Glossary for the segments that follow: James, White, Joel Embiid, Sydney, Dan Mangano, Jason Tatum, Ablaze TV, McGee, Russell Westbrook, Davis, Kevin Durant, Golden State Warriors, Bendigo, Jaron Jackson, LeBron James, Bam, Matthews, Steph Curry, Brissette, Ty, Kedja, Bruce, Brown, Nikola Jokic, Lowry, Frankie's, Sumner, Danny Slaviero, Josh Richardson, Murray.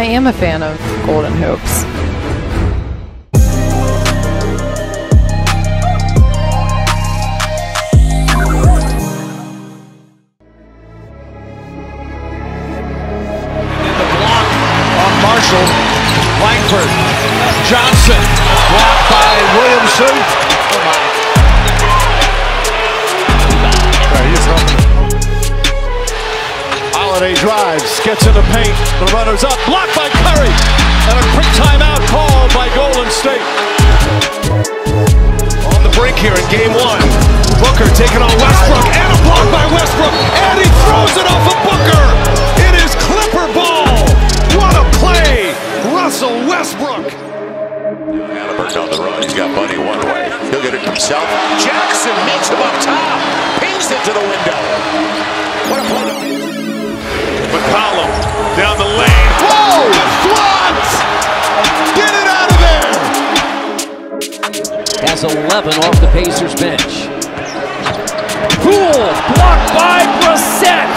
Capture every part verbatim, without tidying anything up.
I am a fan of Golden Hoops. Johnson, blocked by Williamson. Oh my. Holiday drives, gets in the paint, the runners up, blocked by Curry, and a quick timeout called by Golden State. On the break here in game one, Booker taking on Westbrook, and a block by Westbrook, and he throws it off of Booker. It is Clipper ball. What a play, Russell Westbrook. Halliburton on the run, he's got Buddy one way. He'll get it himself. Jackson meets him up top, pings it to the window. What a play. McCollum down the lane. Whoa! Floods! Get it out of there! Has eleven off the Pacers bench. Poole blocked by Brissette.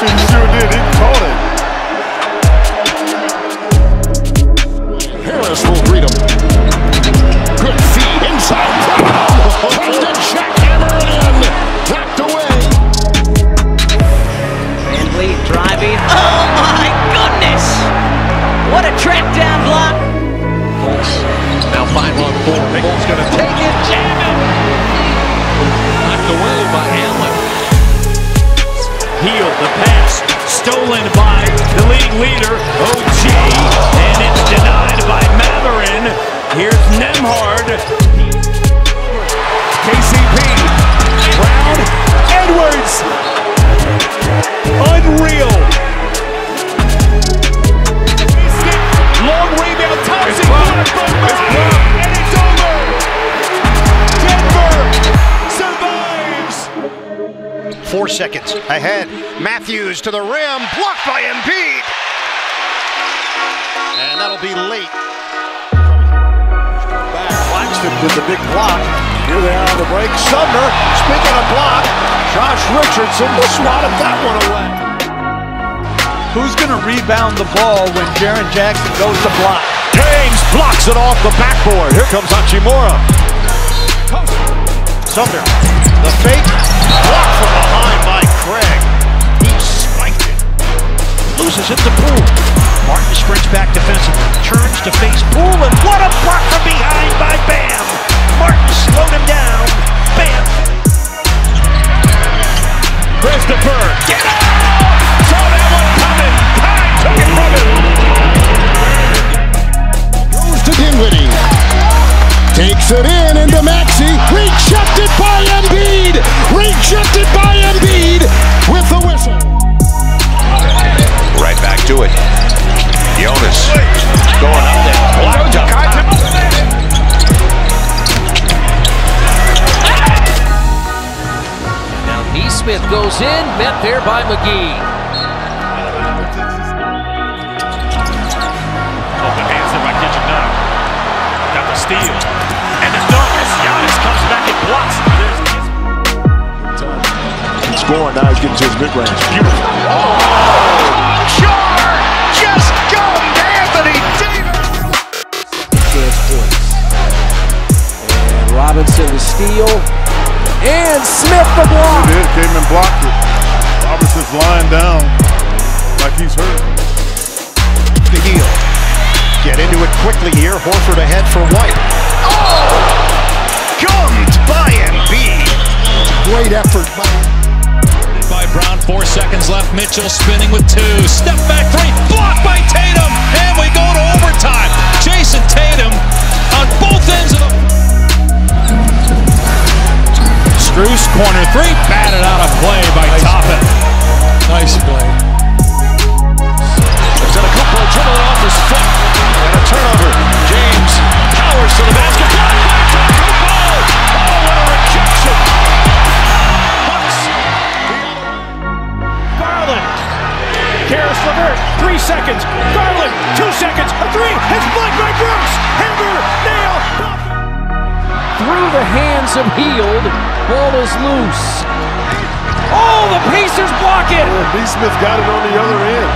He sure did, he caught it. Will read him. Good feed inside. Takes the jackhammer in. Knocked away. Van Vliet driving. Oh my goodness! What a track down block. Now five on four. Pickle's gonna take it. Jam it. Knocked away by Allen. Healed the pass. Stolen by the league leader, O G, and it's denied by Matherin. Here's Nembhard. K C P, Brown, Edwards. Unreal. Long rebound, Thompson. It's and it's over. Denver survives. Four seconds ahead. Matthews to the rim, blocked by Embiid. And that'll be late. Back, Blackston did the big block. Here they are on the break. Sumner, speaking of block, Josh Richardson swatted that one away. Who's going to rebound the ball when Jaron Jackson goes to block? James blocks it off the backboard. Here comes Achimura. Sumner, the fake, blocked from behind by Craig. Loses it to Poole. Martin sprints back defensively. Turns to face Poole, and what a block from behind by Bam! Martin slowed him down. Bam! Christopher! Get out! Saw that one coming! Ty took it from him! Goes to Dinwiddie. Takes it in into Maxey. Rejected by Embiid! Rejected by Embiid! With the whistle. Right back to it. Jonas going up there. Blocked up. Now Neesmith goes in, met there by McGee. Open hands there by Kedja now. Got the steal. And the dunk as Giannis comes back and blocks. He's scoring now, he's getting to his mid-range. Beautiful. Oh! Conchar just going to Anthony Davis. And Robinson the steal. And Smith the block. He did, came and blocked it. Robinson's lying down like he's hurt. The heel. Get into it quickly here. Horford ahead for White. Oh! Gummed by Embiid. Great effort by by Brown, four seconds left. Mitchell spinning with two. Step back three, blocked by Tatum, and we go to overtime. Jason Tatum on both ends of the... Bruce, corner three, batted out of play by nice Toppin. Play. Nice play. There's an Antetokounmpo dribble off his foot, and a turnover. James powers to the basket, blocked by Antetokounmpo. Oh, what a rejection. Christopher, three seconds. Garland, two seconds. A three. It's blocked by Bruce. Hammer, nail. Through the hands of Heald. Ball is loose. Oh, the Pacers block it. Neesmith got it on the other end.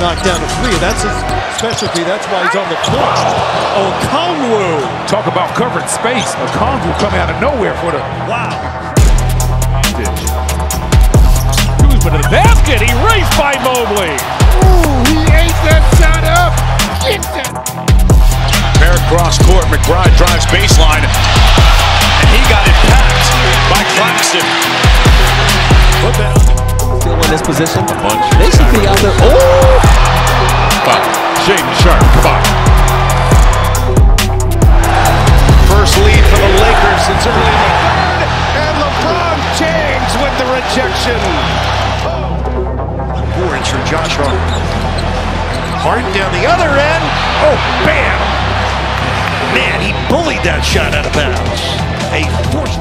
knocked down a three. That's his specialty. That's why he's on the court. Okongwu. Talk about covering space. Okongwu coming out of nowhere for the... Wow. Kuzma to the basket. Erased by Mobley. Ooh, he ate that shot up. Get that. Merrick cross court. McBride drives baseline. And he got it packed by Blackston. Put that... Still in this position. They should be out there. Oh! Wow. James Sharp. Come on. First lead for the Lakers since early in the third. And LeBron James with the rejection. Oh. Orange from Josh Richardson. Martin down the other end. Oh, bam! Man, he bullied that shot out of bounds. A force.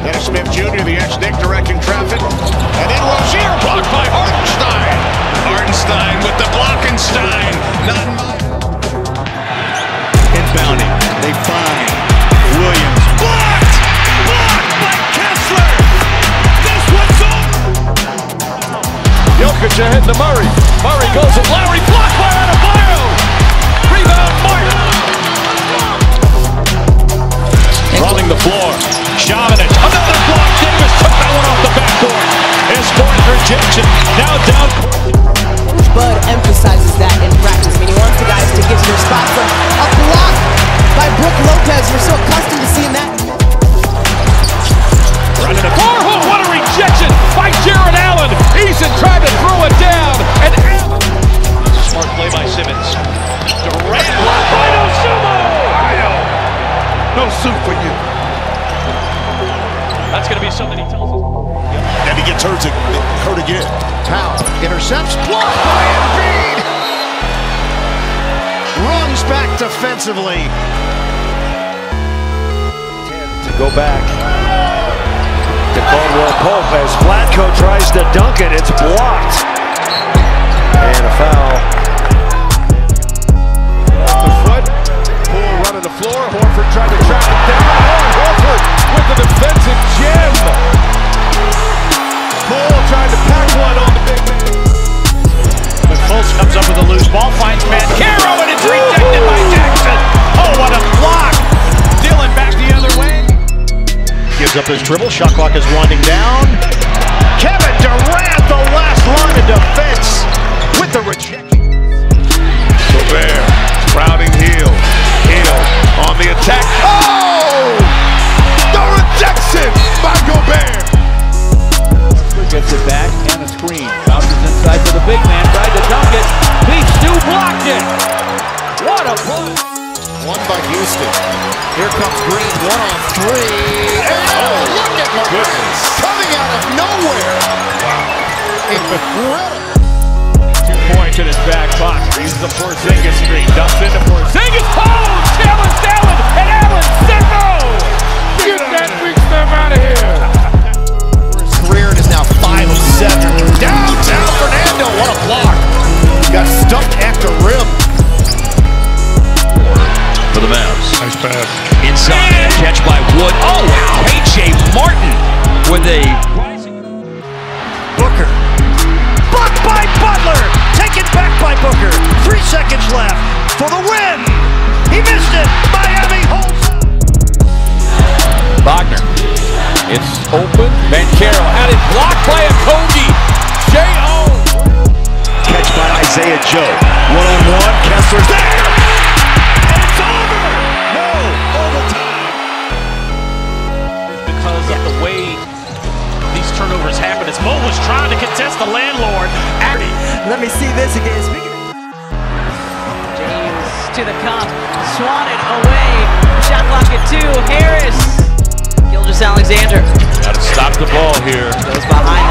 Dennis Smith Junior, the ex-Nick, directing traffic. And then Rozier blocked by Hartenstein. Hartenstein with the Blockenstein. Not inbounding. They find Williams. Blocked! Blocked by Kessler! This one's up! Jokic ahead to Murray. Murray goes to Lowry. Blocked by Adebayo. Rebound, Martin. Running the floor. Shoving it. Another block. Davis took that one off the backboard. His fourth rejection. Now down. Bud emphasizes that in practice. I mean, he wants the guys to get to their spots. From a block by Brook Lopez. We're so accustomed to seeing that. Running the floor. Oh, what a rejection by Jared Allen. Eason tried to throw it down. And Allen. Smart play by Simmons. Durant blocked by Osumo. No suit for you. That's going to be something he tells us. Yep. And he gets hurt, to, hurt again. Powell intercepts. Blocked by Embiid. Runs back defensively. To go back. To Conwell Pope as Vlatko tries to dunk it. It's blocked. And a foul. The floor, Horford tried to track it down. Oh, Horford with the defensive gem. Poole tried to pack one on the big man. But Poole comes up with a loose ball, finds Bancaro, and it's rejected by Jackson. Oh, what a block! Dillon back the other way. Gives up his dribble. Shot clock is winding down. Kevin Durant, the last line of defense with the rejection. Gobert, crowding heel. On the attack. Oh! The rejection by Gobert. Gets it back and a screen. Bounces inside for the big man. Tried to dunk it. He still blocked it. What a play. One by Houston. Here comes Green. One on three. And oh, look at my goodness. Coming out of nowhere. Wow. Incredible. Points in his back box. He's the Porzingis screen. Dumps into Porzingis. Oh! Challenge Allen! And Allen said no! Get that big stuff out of here! Career is now five of seven. Downtown Fernando! What a block! Got stumped at the rim. For the Mavs. Nice pass. Inside. And catch by Wood. Oh, wow! A J Martin with a... Booker. Blocked by Butler. Taken back by Booker. Three seconds left for the win. He missed it. Miami holds. Wagner. It's open. Bancaro had it blocked by a Koji. J O Catch by Isaiah Joe. One on one. Kessler's there. And it's over. No overtime. Because of the way. These turnovers happen as Mo was trying to contest the landlord. Abby. Let me see this again. Speaking of James to the cup. Swatted away. Shot clock at two. Harris. Gilgeous-Alexander. Got to stop the ball here. Goes behind.